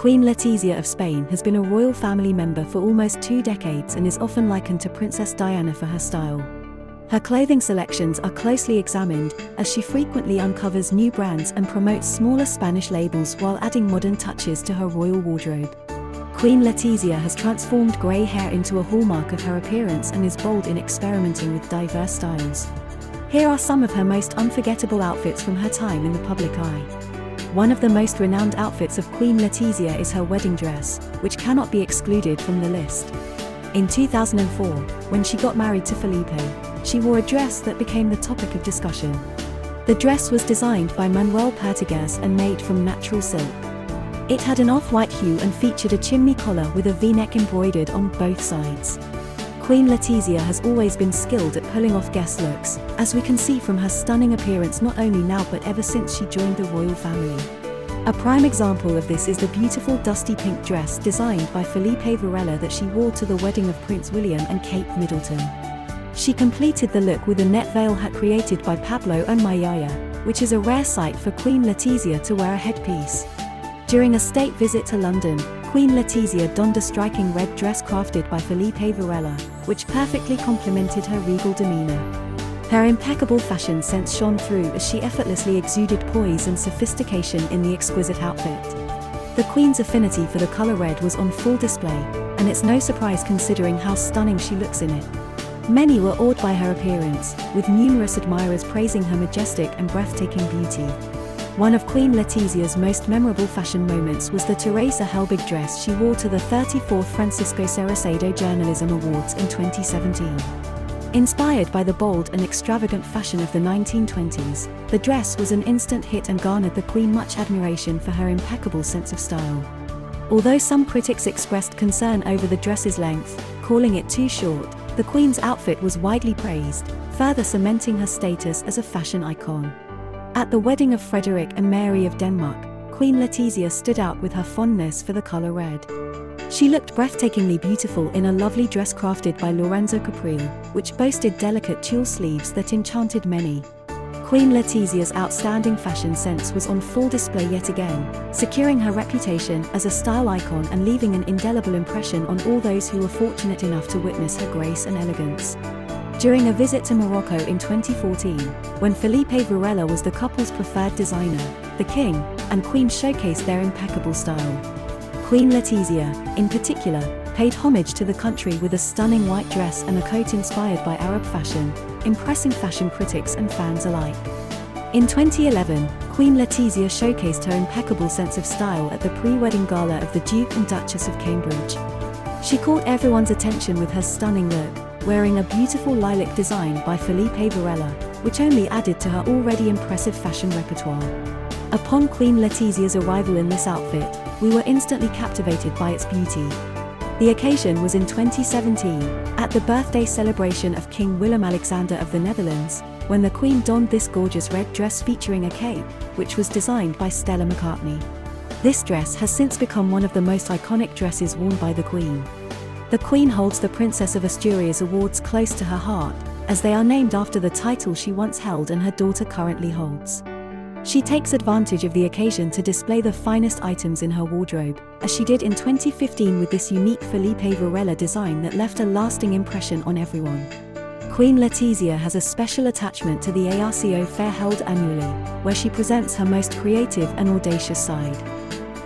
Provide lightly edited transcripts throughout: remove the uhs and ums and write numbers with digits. Queen Letizia of Spain has been a royal family member for almost 2 decades and is often likened to Princess Diana for her style. Her clothing selections are closely examined, as she frequently uncovers new brands and promotes smaller Spanish labels while adding modern touches to her royal wardrobe. Queen Letizia has transformed grey hair into a hallmark of her appearance and is bold in experimenting with diverse styles. Here are some of her most unforgettable outfits from her time in the public eye. One of the most renowned outfits of Queen Letizia is her wedding dress, which cannot be excluded from the list. In 2004, when she got married to Felipe, she wore a dress that became the topic of discussion. The dress was designed by Manuel Pertegaz and made from natural silk. It had an off-white hue and featured a chimney collar with a V-neck embroidered on both sides. Queen Letizia has always been skilled at pulling off guest looks, as we can see from her stunning appearance not only now but ever since she joined the royal family. A prime example of this is the beautiful dusty pink dress designed by Felipe Varela that she wore to the wedding of Prince William and Kate Middleton. She completed the look with a net veil hat created by Pablo and Mayaya, which is a rare sight for Queen Letizia to wear a headpiece. During a state visit to London, Queen Letizia donned a striking red dress crafted by Felipe Varela, which perfectly complemented her regal demeanor. Her impeccable fashion sense shone through as she effortlessly exuded poise and sophistication in the exquisite outfit. The Queen's affinity for the color red was on full display, and it's no surprise considering how stunning she looks in it. Many were awed by her appearance, with numerous admirers praising her majestic and breathtaking beauty. One of Queen Letizia's most memorable fashion moments was the Teresa Helbig dress she wore to the 34th Francisco Cerecedo Journalism Awards in 2017. Inspired by the bold and extravagant fashion of the 1920s, the dress was an instant hit and garnered the Queen much admiration for her impeccable sense of style. Although some critics expressed concern over the dress's length, calling it too short, the Queen's outfit was widely praised, further cementing her status as a fashion icon. At the wedding of Frederick and Mary of Denmark, Queen Letizia stood out with her fondness for the color red. She looked breathtakingly beautiful in a lovely dress crafted by Lorenzo Caprile, which boasted delicate tulle sleeves that enchanted many. Queen Letizia's outstanding fashion sense was on full display yet again, securing her reputation as a style icon and leaving an indelible impression on all those who were fortunate enough to witness her grace and elegance. During a visit to Morocco in 2014, when Felipe Varela was the couple's preferred designer, the King and Queen showcased their impeccable style. Queen Letizia, in particular, paid homage to the country with a stunning white dress and a coat inspired by Arab fashion, impressing fashion critics and fans alike. In 2011, Queen Letizia showcased her impeccable sense of style at the pre-wedding gala of the Duke and Duchess of Cambridge. She caught everyone's attention with her stunning look, wearing a beautiful lilac design by Felipe Varela, which only added to her already impressive fashion repertoire. Upon Queen Letizia's arrival in this outfit, we were instantly captivated by its beauty. The occasion was in 2017, at the birthday celebration of King Willem-Alexander of the Netherlands, when the Queen donned this gorgeous red dress featuring a cape, which was designed by Stella McCartney. This dress has since become one of the most iconic dresses worn by the Queen. The Queen holds the Princess of Asturias awards close to her heart, as they are named after the title she once held and her daughter currently holds. She takes advantage of the occasion to display the finest items in her wardrobe, as she did in 2015 with this unique Felipe Varela design that left a lasting impression on everyone. Queen Letizia has a special attachment to the ARCO Fair held annually, where she presents her most creative and audacious side.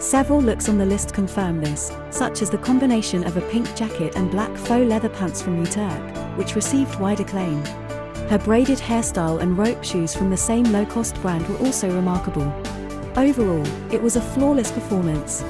Several looks on the list confirm this, such as the combination of a pink jacket and black faux leather pants from Uterque, which received wide acclaim. Her braided hairstyle and rope shoes from the same low-cost brand were also remarkable. Overall, it was a flawless performance,